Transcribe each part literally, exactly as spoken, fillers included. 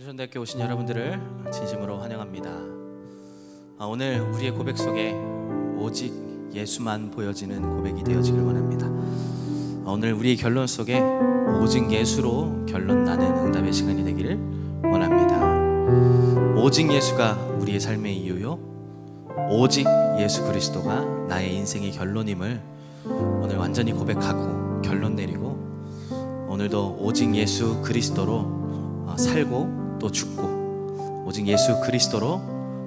인천대학교 오신 여러분들을 진심으로 환영합니다. 아, 오늘 우리의 고백 속에 오직 예수만 보여지는 고백이 되어지길 원합니다. 아, 오늘 우리의 결론 속에 오직 예수로 결론 나는 응답의 시간이 되기를 원합니다. 오직 예수가 우리의 삶의 이유요, 오직 예수 그리스도가 나의 인생의 결론임을 오늘 완전히 고백하고 결론 내리고, 오늘도 오직 예수 그리스도로 살고 또 죽고, 오직 예수 그리스도로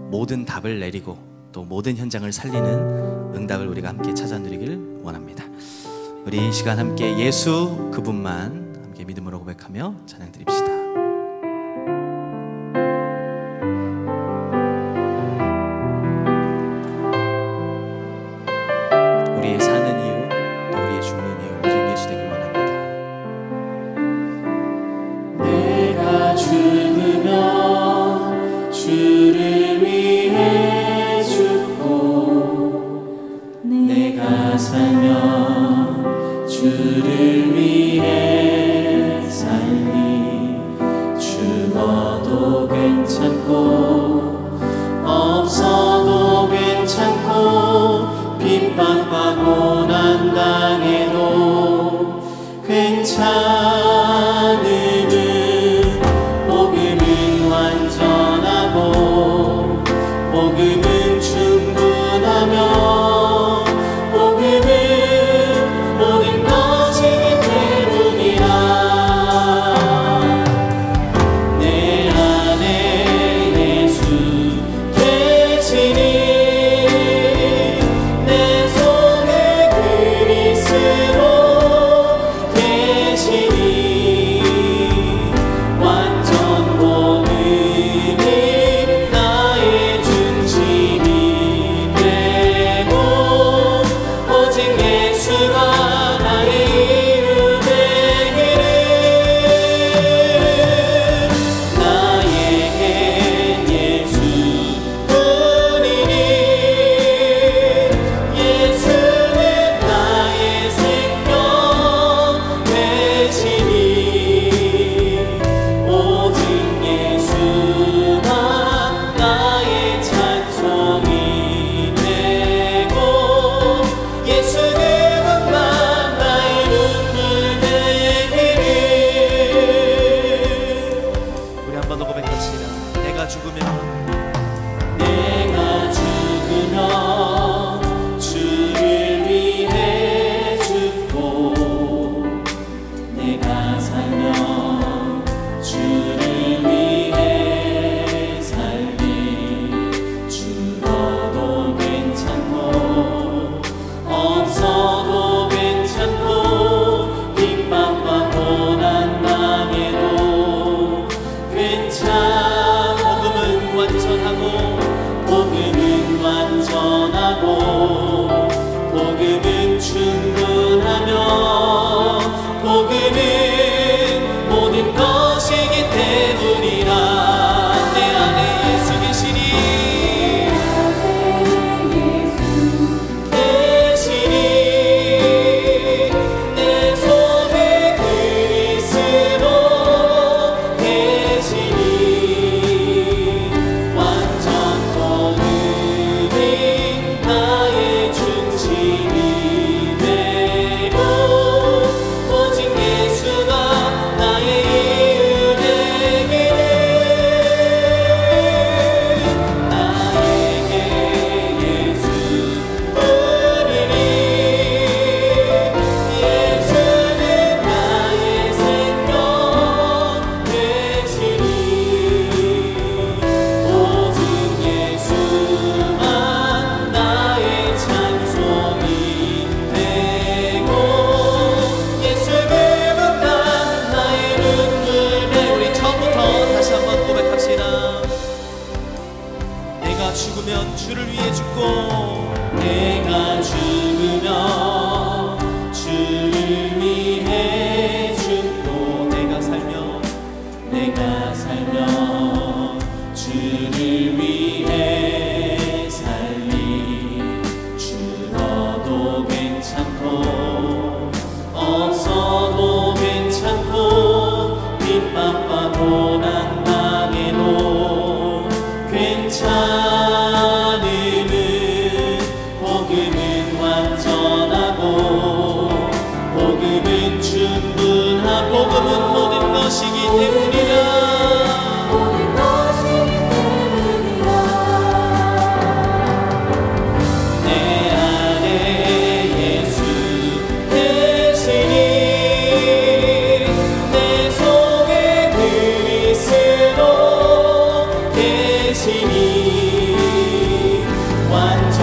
모든 답을 내리고 또 모든 현장을 살리는 응답을 우리가 함께 찾아 누리길 원합니다. 우리 이 시간 함께 예수 그분만 함께 믿음으로 고백하며 찬양 드립시다. 없어도 괜찮고 빈밥과 고난 나는 내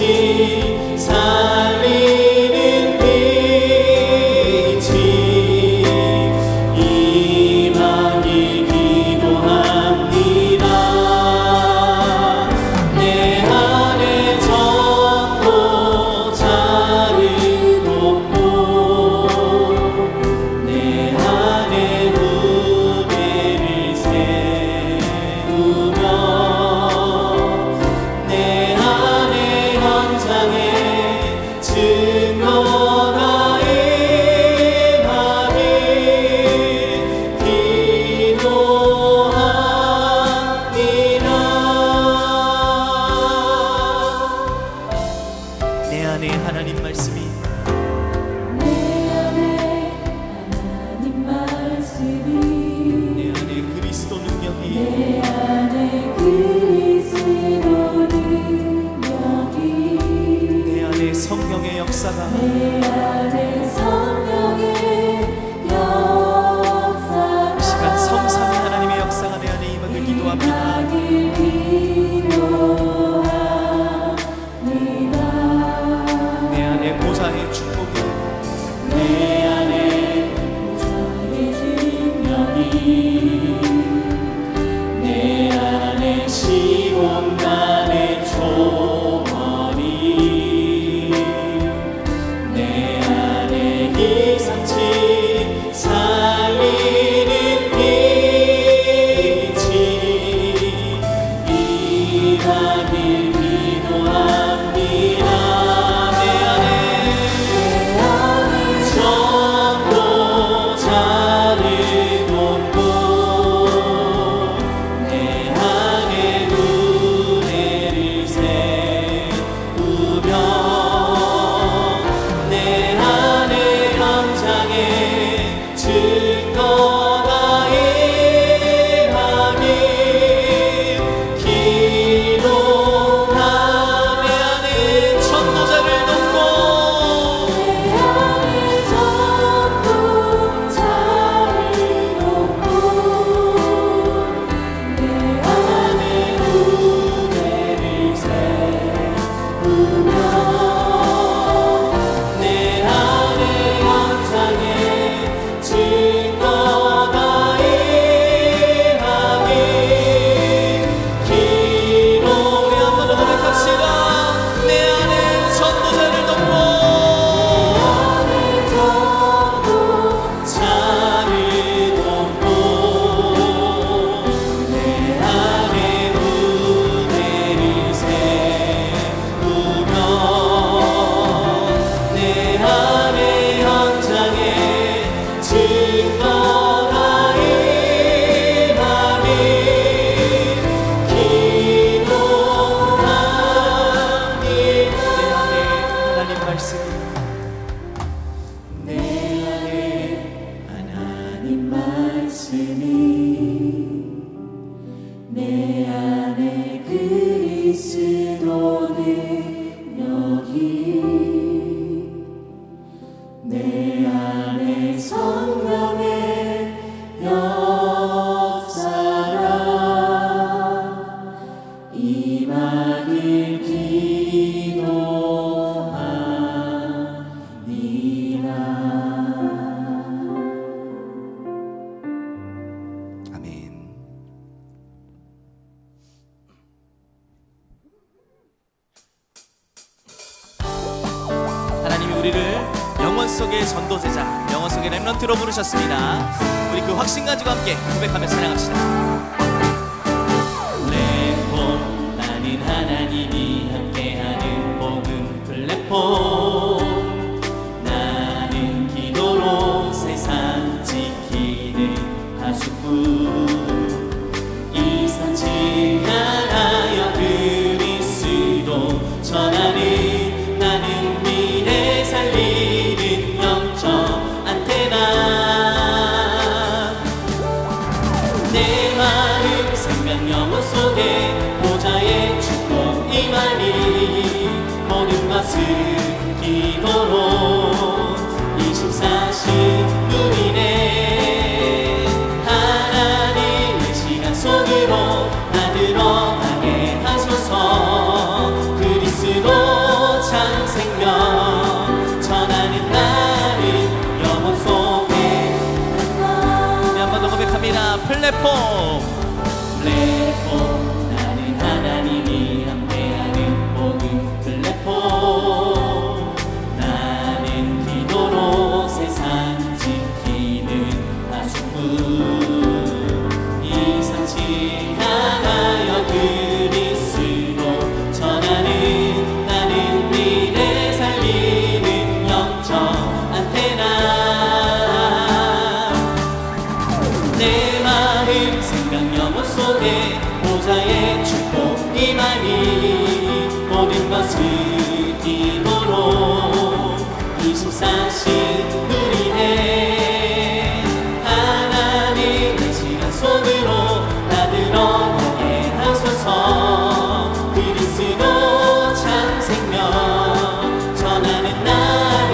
안에 이상치 렘넌트로 부르셨습니다. 우리 그 확신 가지고 함께 고백하며 찬양합시다. 플랫폼, 나는 하나님이 함께하는 복음 플랫폼. 나는 기도로 세상 지키는 하수꾼. 이산지 하나여 그리스도 전하는 나는 미래 살리는 영적 내 마음 생명 영혼 속에 보좌의 축복 임하니 모든 것을 기도로 이십사 시 누리네. 하나님의 시간 속으로 나 들어가게 하소서. 그리스도 참 생명 전하는 나를 영혼 속에 한번 더 고백합니다. 플랫폼, 플랫폼, 나는 하나님이 함께하는 복음 플랫폼. 나는 기도로 세상 지키는 하수꾼. 이상치 않아요 그리스도 전하는 나는 미래 살리는 영적 안테나. 내 마음 생각 영혼 속에 보좌의 축복 임하니 모든 것을 기도로 이십사 시 누리네. 하나님의 시간 속으로 나 들어가게 하소서. 그리스도 참 생명 전하는 나를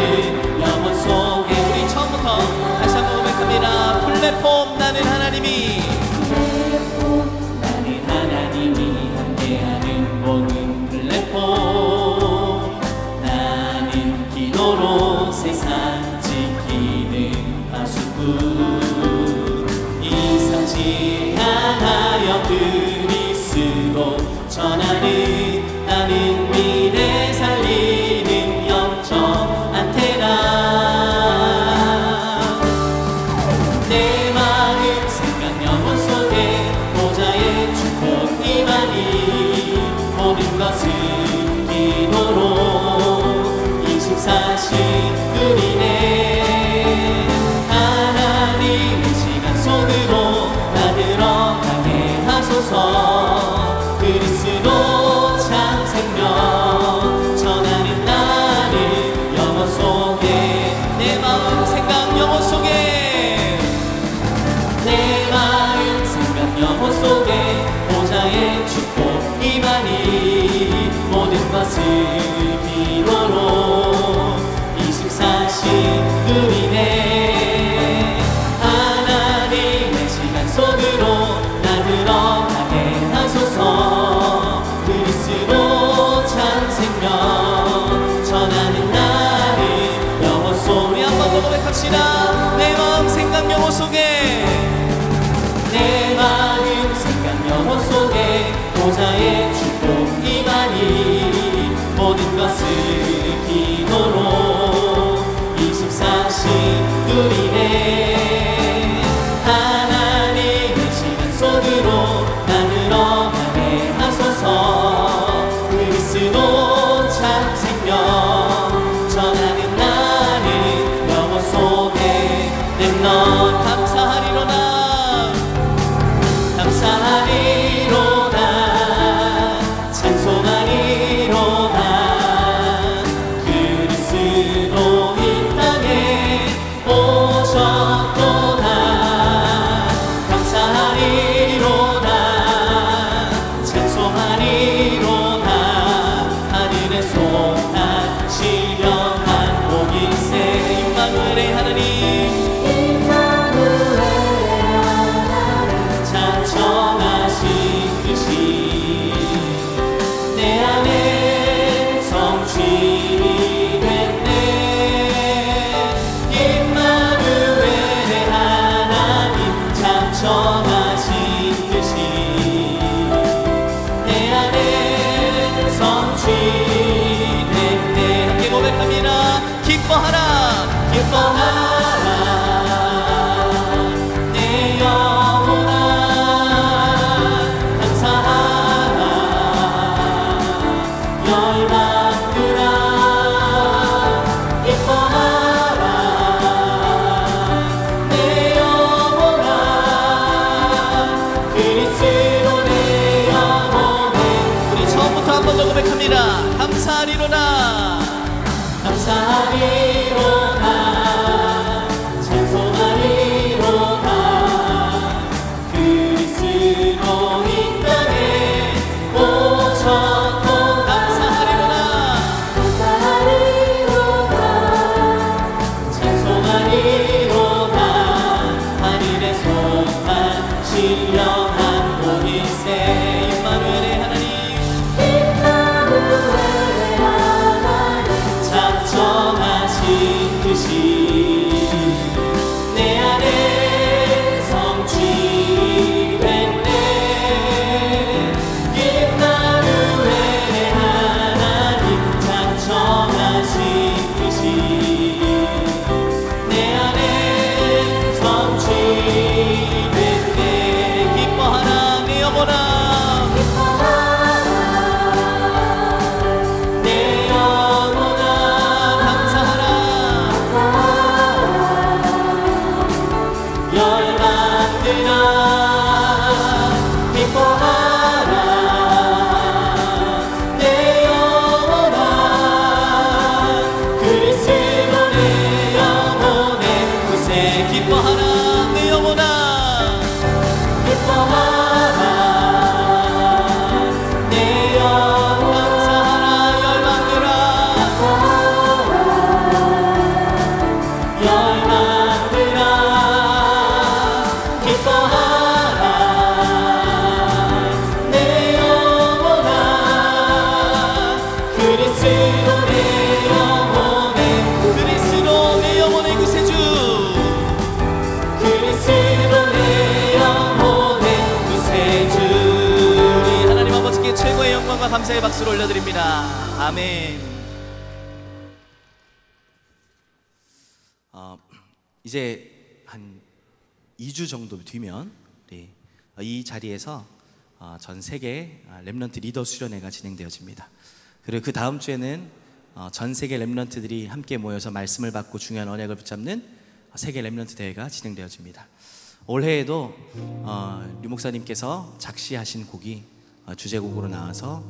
영혼 속에. 우리 처음부터 다시 한번 고백합니다. 플랫폼, 나는 하나님이 플랫폼, 나는 하나님이 함께하는 모든 플랫폼. 나는 기도로 세상 지키는 하수꾼. 이상치 않아요 그리스도 전하는 나는 미래 살리는 영적 안테나. 내 마음 생각 영혼 속에 보좌의 축복 임하니 모든 것을 기도로 이십사 시 누리네. 하나님의 시간 속으로 나 들어가게 하소서. 모든 것을 기도로 이십사 시 누리네. 하나님의 시간 속으로 나 들어가게 하소서. 그리스도 참 생명 전하는 나를 영혼 속에 한번 더 고백합시다. 내 마음 생각 영혼 속에 내 마음 생각 영혼 속에 보좌의 축복 이만이 모든 것을 기도로 이십사 시 누리네. 하나님의 시간 속으로 나 들어가게 하소서. 그리스도 참 생명 전하는 나를 영혼 속에 렘넌트 감사하리로다. 감사하리 감사하리로다. 감사하리로다. 찬송하리로다. 그리스도 이 땅에 오셨고 감사하리로다. 감사하리로다. 찬송하리로다. 하늘의 소망 신령한 보이세 임마누엘의 하나님. 영광과 감사의 박수를 올려드립니다. 아멘. 어, 이제 한 이 주 정도 뒤면 우리 이 자리에서 어, 전 세계 렘넌트 리더 수련회가 진행되어집니다. 그리고 그 다음 주에는 어, 전 세계 렘넌트들이 함께 모여서 말씀을 받고 중요한 언약을 붙잡는 세계 렘넌트 대회가 진행되어집니다. 올해에도 어, 류 목사님께서 작시하신 곡이 어, 주제곡으로 나와서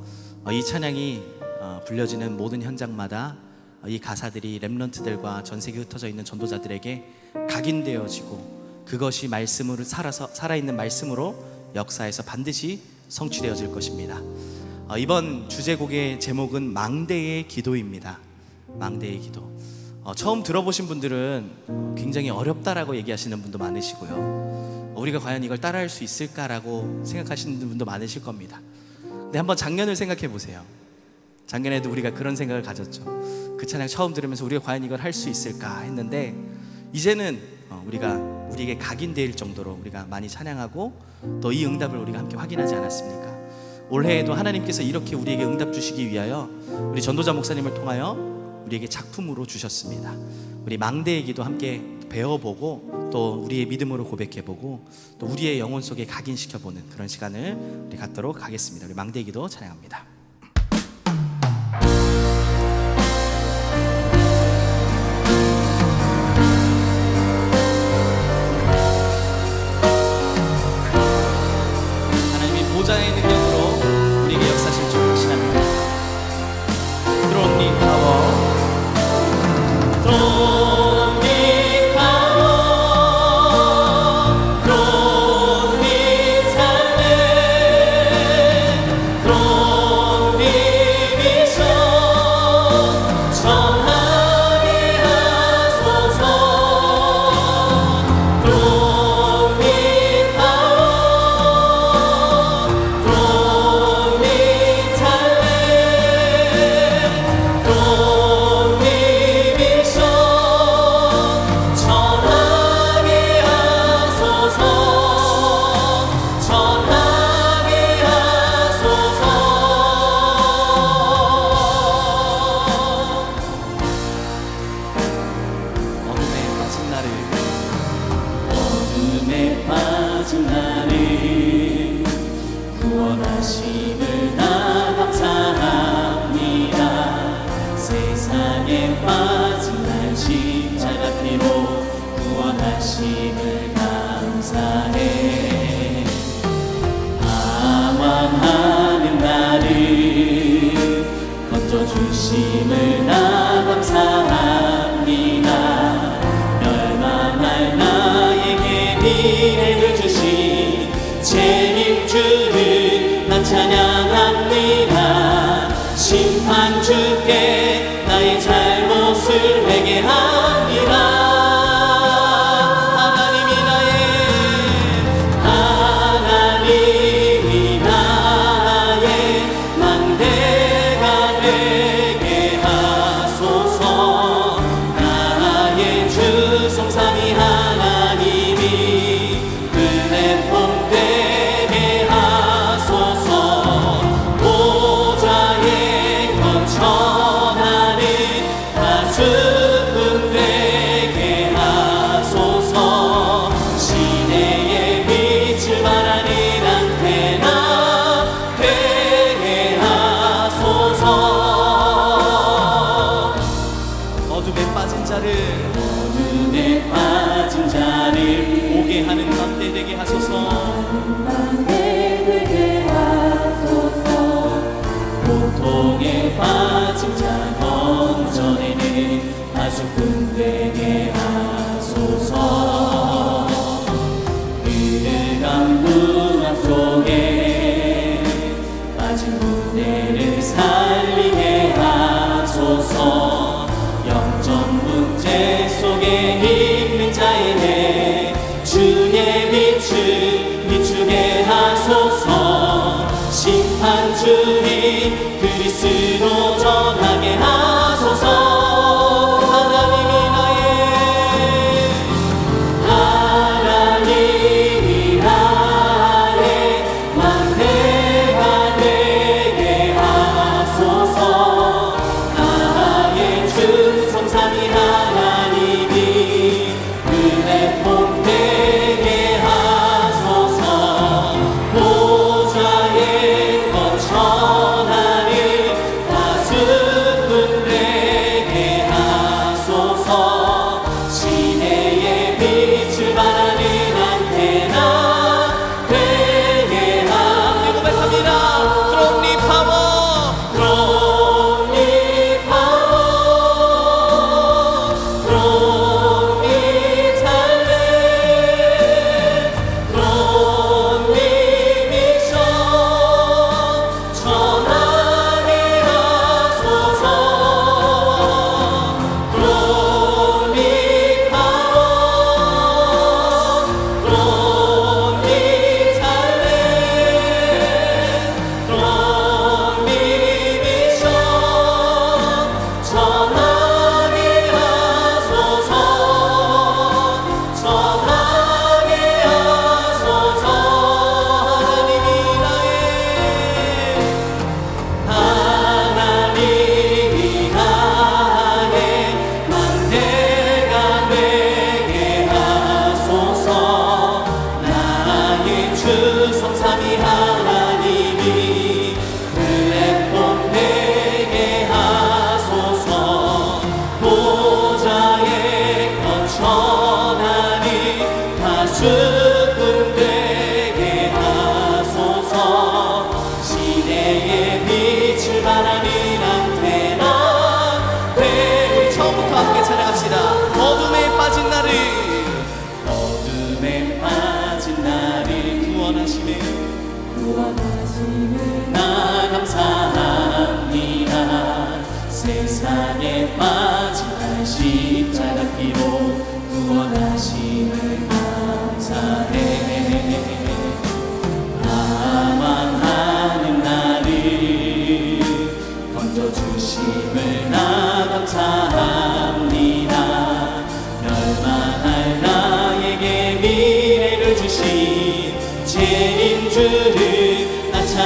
어, 이 찬양이 어, 불려지는 모든 현장마다 어, 이 가사들이 렘넌트들과 전 세계 흩어져 있는 전도자들에게 각인되어지고, 그것이 말씀으로 살아서 살아있는 말씀으로 역사에서 반드시 성취되어질 것입니다. 어, 이번 주제곡의 제목은 망대의 기도입니다. 망대의 기도. 어, 처음 들어보신 분들은 굉장히 어렵다라고 얘기하시는 분도 많으시고요, 우리가 과연 이걸 따라할 수 있을까라고 생각하시는 분도 많으실 겁니다. 근데 한번 작년을 생각해 보세요. 작년에도 우리가 그런 생각을 가졌죠. 그 찬양 처음 들으면서 우리가 과연 이걸 할 수 있을까 했는데, 이제는 우리가 우리에게 각인될 정도로 우리가 많이 찬양하고 또 이 응답을 우리가 함께 확인하지 않았습니까? 올해에도 하나님께서 이렇게 우리에게 응답 주시기 위하여 우리 전도자 목사님을 통하여 우리에게 작품으로 주셨습니다. 우리 망대의 기도 함께 배워보고, 또 우리의 믿음으로 고백해보고, 또 우리의 영혼 속에 각인시켜보는 그런 시간을 우리 갖도록 하겠습니다. 우리 망대의 기도 찬양합니다.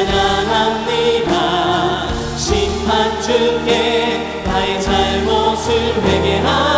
찬양합니다. 심판 주께 나의 잘못을 회개합니다.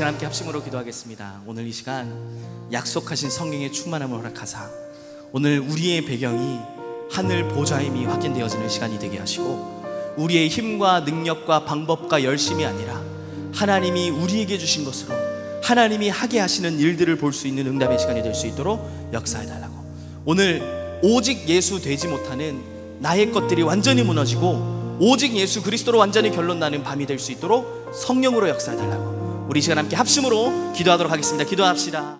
함께 합심으로 기도하겠습니다. 오늘 이 시간 약속하신 성령의 충만함을 허락하사 오늘 우리의 배경이 하늘 보좌임이 확인되어지는 시간이 되게 하시고 우리의 힘과 능력과 방법과 열심이 아니라 하나님이 우리에게 주신 것으로 하나님이 하게 하시는 일들을 볼 수 있는 응답의 시간이 될 수 있도록 역사해달라고, 오늘 오직 예수 되지 못하는 나의 것들이 완전히 무너지고 오직 예수 그리스도로 완전히 결론 나는 밤이 될 수 있도록 성령으로 역사해달라고 우리 시간 함께 합심으로 기도하도록 하겠습니다. 기도합시다.